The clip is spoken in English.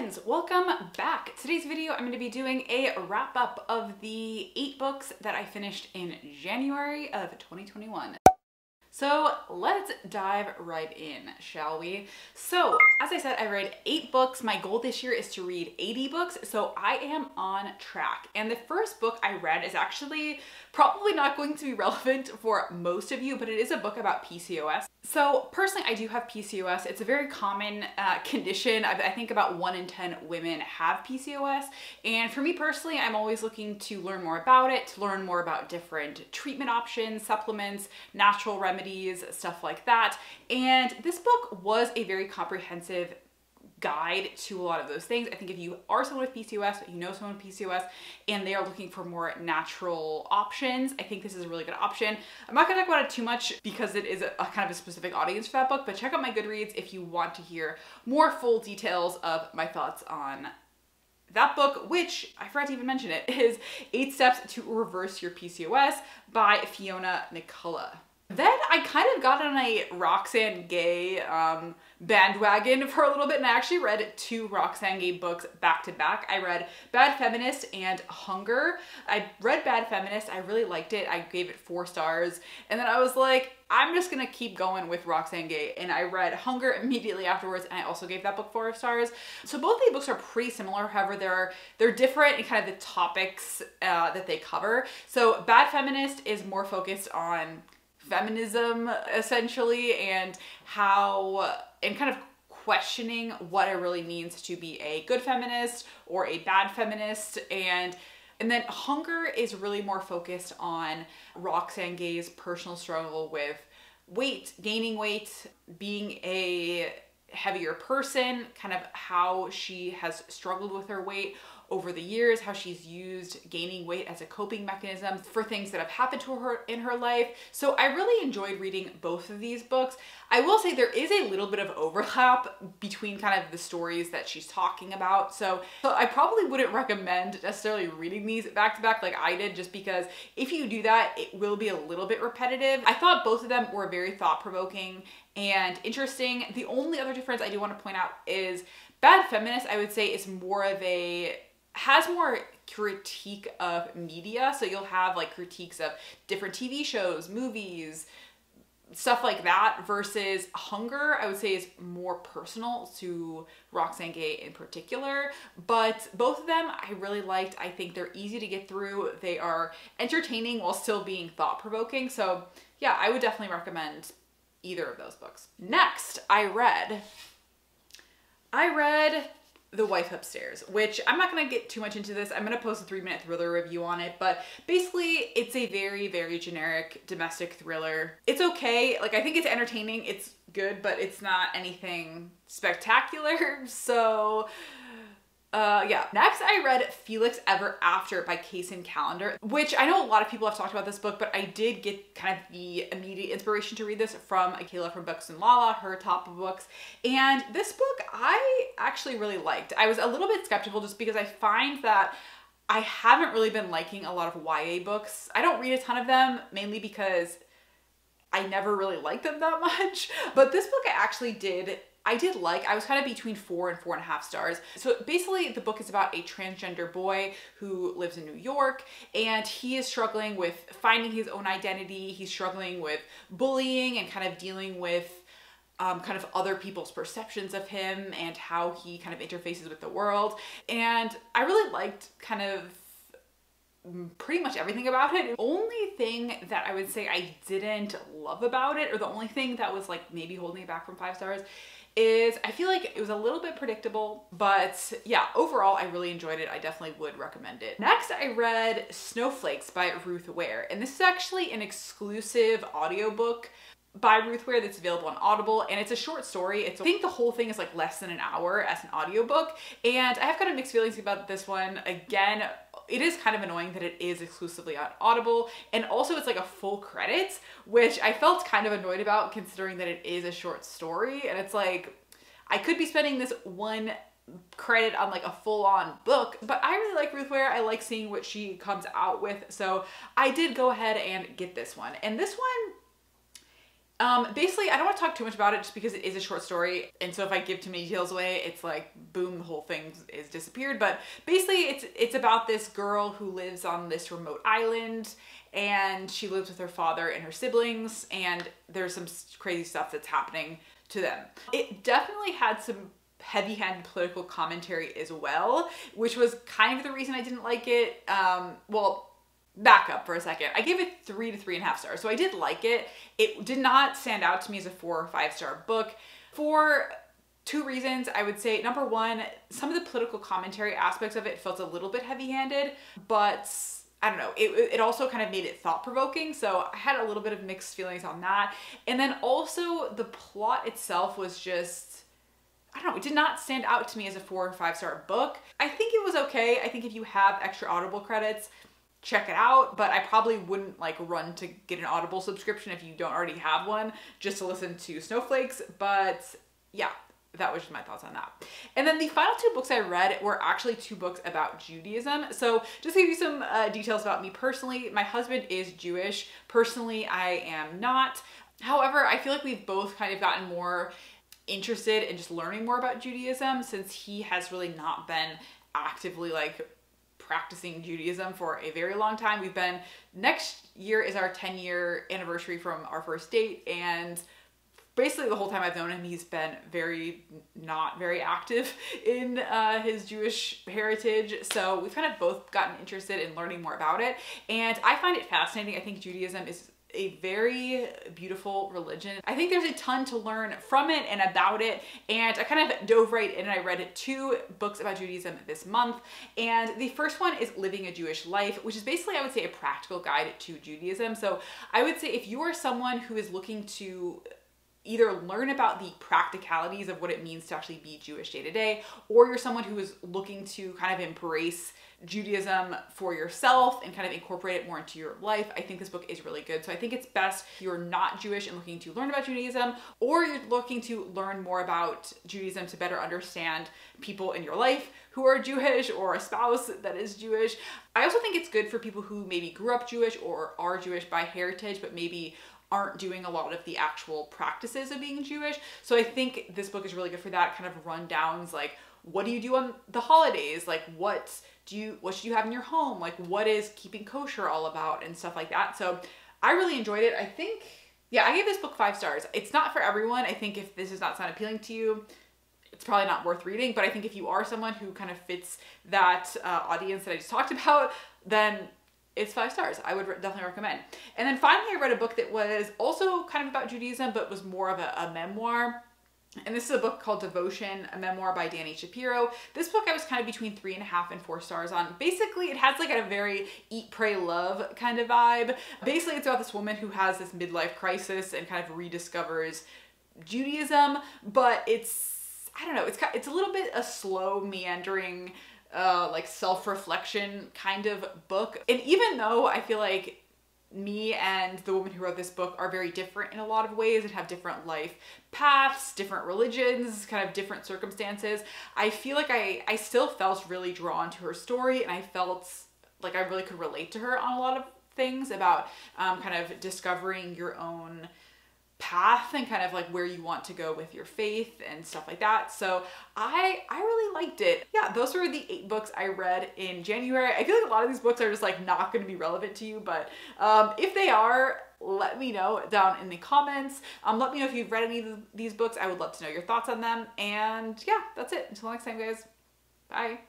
friends, welcome back. Today's video, I'm going to be doing a wrap up of the 8 books that I finished in January of 2021. So let's dive right in, shall we? So as I said, I read 8 books. My goal this year is to read 80 books. So I am on track. And the first book I read is actually probably not going to be relevant for most of you, but it is a book about PCOS. So personally, I do have PCOS. It's a very common condition. I think about 1 in 10 women have PCOS. And for me personally, I'm always looking to learn more about it, to learn more about different treatment options, supplements, natural remedies, stuff like that. And this book was a very comprehensive guide to a lot of those things. I think if you are someone with PCOS, you know someone with PCOS, and they are looking for more natural options, I think this is a really good option. I'm not gonna talk about it too much because it is a kind of a specific audience for that book, but check out my Goodreads if you want to hear more full details of my thoughts on that book, which I forgot to even mention it, is 8 Steps to Reverse Your PCOS by Fiona McCulloch. Then I kind of got on a Roxane Gay bandwagon for a little bit, and I actually read 2 Roxane Gay books back to back. I read Bad Feminist and Hunger. I read Bad Feminist, I really liked it, I gave it 4 stars, and then I was like, I'm just gonna keep going with Roxane Gay, and I read Hunger immediately afterwards, and I also gave that book 4 stars. So both these books are pretty similar, however they're different in kind of the topics that they cover. So Bad Feminist is more focused on feminism essentially, and how, and kind of questioning what it really means to be a good feminist or a bad feminist. And then Hunger is really more focused on Roxane Gay's personal struggle with weight, gaining weight, being a heavier person, kind of how she has struggled with her weight over the years, how she's used gaining weight as a coping mechanism for things that have happened to her in her life. So I really enjoyed reading both of these books. I will say there is a little bit of overlap between kind of the stories that she's talking about. So I probably wouldn't recommend necessarily reading these back to back like I did, just because if you do that, it will be a little bit repetitive. I thought both of them were very thought-provoking and interesting. The only other difference I do want to point out is Bad Feminist, I would say, is more of a, has more critique of media. So you'll have like critiques of different TV shows, movies, stuff like that, versus Hunger, I would say, is more personal to Roxane Gay in particular. But both of them I really liked. I think they're easy to get through. They are entertaining while still being thought-provoking. So yeah, I would definitely recommend either of those books. Next, I read The Wife Upstairs, which I'm not going to get too much into this. I'm going to post a 3-minute thriller review on it, but basically it's a very, very generic domestic thriller. It's okay. Like, I think it's entertaining. It's good, but it's not anything spectacular. So yeah. Next, I read Felix Ever After by Kacen Callender, which I know a lot of people have talked about this book, but I did get kind of the immediate inspiration to read this from Akela from Books and Lala, her top of books. And this book I actually really liked. I was a little bit skeptical just because I find that I haven't really been liking a lot of YA books. I don't read a ton of them, mainly because I never really liked them that much. But this book I did like. I was kind of between 4 and 4.5 stars. So basically the book is about a transgender boy who lives in New York, and he is struggling with finding his own identity. He's struggling with bullying and kind of dealing with kind of other people's perceptions of him and how he kind of interfaces with the world. And I really liked kind of pretty much everything about it. The only thing that I would say I didn't love about it, or the only thing that was like maybe holding it back from 5 stars, is I feel like it was a little bit predictable. But yeah, overall I really enjoyed it. I definitely would recommend it. Next, I read Snow Flakes by Ruth Ware, and this is actually an exclusive audiobook by Ruth Ware that's available on Audible, and it's a short story. I think the whole thing is like less than an hour as an audiobook, and I have kind of mixed feelings about this one. Again, it is kind of annoying that it is exclusively on Audible, and also it's like a full credits, which I felt kind of annoyed about considering that it is a short story, and it's like I could be spending this one credit on like a full-on book. But I really like Ruth Ware. I like seeing what she comes out with, so I did go ahead and get this one. And this one Basically, I don't want to talk too much about it just because it is a short story, and so if I give too many details away, it's like, boom, the whole thing is disappeared. But basically, it's about this girl who lives on this remote island, and she lives with her father and her siblings, and there's some crazy stuff that's happening to them. It definitely had some heavy-handed political commentary as well, which was kind of the reason I didn't like it. Well, back up for a second. I gave it 3 to 3.5 stars, so I did like it. It did not stand out to me as a 4 or 5 star book for two reasons, I would say. Number one, some of the political commentary aspects of it felt a little bit heavy-handed, but I don't know, it also kind of made it thought-provoking, so I had a little bit of mixed feelings on that. And then also the plot itself was just, I don't know, it did not stand out to me as a 4 or 5 star book. I think it was okay. I think if you have extra Audible credits, check it out, but I probably wouldn't like run to get an Audible subscription if you don't already have one just to listen to Snow Flakes. But yeah, that was just my thoughts on that. And then the final two books I read were actually two books about Judaism. So just to give you some details about me personally, my husband is Jewish. Personally, I am not. However, I feel like we've both kind of gotten more interested in just learning more about Judaism since he has really not been actively like practicing Judaism for a very long time. We've been, next year is our 10-year anniversary from our first date, and basically the whole time I've known him, he's been not very active in his Jewish heritage. So we've kind of both gotten interested in learning more about it, and I find it fascinating. I think Judaism is a very beautiful religion. I think there's a ton to learn from it and about it, and I kind of dove right in and I read 2 books about Judaism this month. And the first one is Living a Jewish Life, which is basically, I would say, a practical guide to Judaism. So I would say if you are someone who is looking to either learn about the practicalities of what it means to actually be Jewish day to day, or you're someone who is looking to kind of embrace Judaism for yourself and kind of incorporate it more into your life, I think this book is really good. So I think it's best if you're not Jewish and looking to learn about Judaism, or you're looking to learn more about Judaism to better understand people in your life who are Jewish, or a spouse that is Jewish. I also think it's good for people who maybe grew up Jewish or are Jewish by heritage, but maybe aren't doing a lot of the actual practices of being Jewish. So I think this book is really good for that. Kind of rundowns, like, what do you do on the holidays? Like, what should you have in your home? Like, what is keeping kosher all about and stuff like that. So I really enjoyed it. I think, yeah, I gave this book 5 stars. It's not for everyone. I think if this does not sound appealing to you, it's probably not worth reading. But I think if you are someone who kind of fits that audience that I just talked about, then it's 5 stars. I would definitely recommend. And then finally, I read a book that was also kind of about Judaism, but was more of a memoir. And this is a book called Devotion, a memoir by Dani Shapiro. This book I was kind of between 3.5 and 4 stars on. Basically, it has like a very eat, pray, love kind of vibe. Basically, it's about this woman who has this midlife crisis and kind of rediscovers Judaism, but it's, I don't know, it's a little bit a slow, meandering, like self-reflection kind of book. And even though I feel like me and the woman who wrote this book are very different in a lot of ways and have different life paths, different religions, kind of different circumstances, I feel like I still felt really drawn to her story, and I felt like I really could relate to her on a lot of things about kind of discovering your own path and kind of like where you want to go with your faith and stuff like that. So I really liked it. Yeah, those were the 8 books I read in January. I feel like a lot of these books are just like not going to be relevant to you, but if they are, let me know down in the comments. Let me know if you've read any of these books. I would love to know your thoughts on them. And yeah, that's it. Until next time, guys. Bye.